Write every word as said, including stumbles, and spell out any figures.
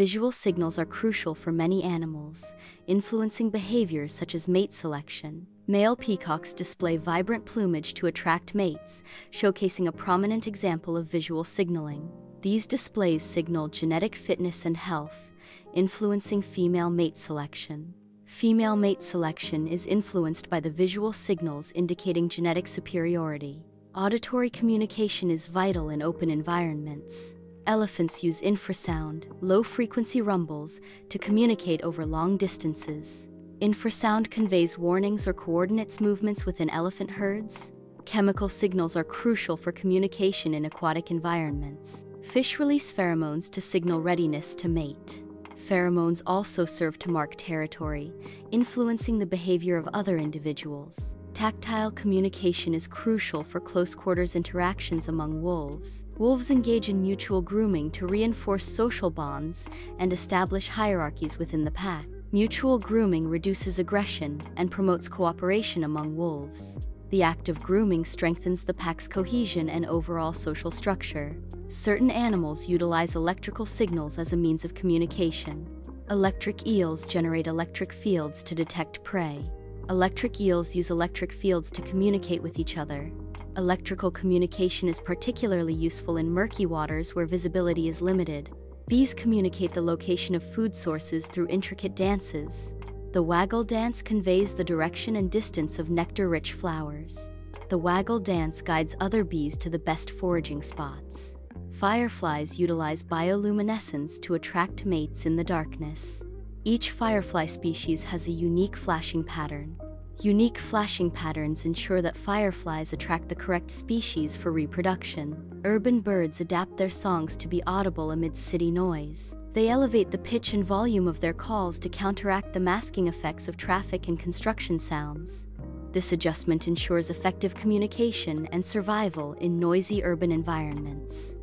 visual signals are crucial for many animals, influencing behaviors such as mate selection. Male peacocks display vibrant plumage to attract mates, showcasing a prominent example of visual signaling. These displays signal genetic fitness and health, influencing female mate selection. Female mate selection is influenced by the visual signals indicating genetic superiority. Auditory communication is vital in open environments. Elephants use infrasound, low-frequency rumbles, to communicate over long distances. Infrasound conveys warnings or coordinates movements within elephant herds. Chemical signals are crucial for communication in aquatic environments. Fish release pheromones to signal readiness to mate. Pheromones also serve to mark territory, influencing the behavior of other individuals. Tactile communication is crucial for close-quarters interactions among wolves. Wolves engage in mutual grooming to reinforce social bonds and establish hierarchies within the pack. Mutual grooming reduces aggression and promotes cooperation among wolves. The act of grooming strengthens the pack's cohesion and overall social structure. Certain animals utilize electrical signals as a means of communication. Electric eels generate electric fields to detect prey. Electric eels use electric fields to communicate with each other. Electrical communication is particularly useful in murky waters where visibility is limited. Bees communicate the location of food sources through intricate dances. The waggle dance conveys the direction and distance of nectar-rich flowers. The waggle dance guides other bees to the best foraging spots. Fireflies utilize bioluminescence to attract mates in the darkness. Each firefly species has a unique flashing pattern. Unique flashing patterns ensure that fireflies attract the correct species for reproduction. Urban birds adapt their songs to be audible amid city noise. They elevate the pitch and volume of their calls to counteract the masking effects of traffic and construction sounds. This adjustment ensures effective communication and survival in noisy urban environments.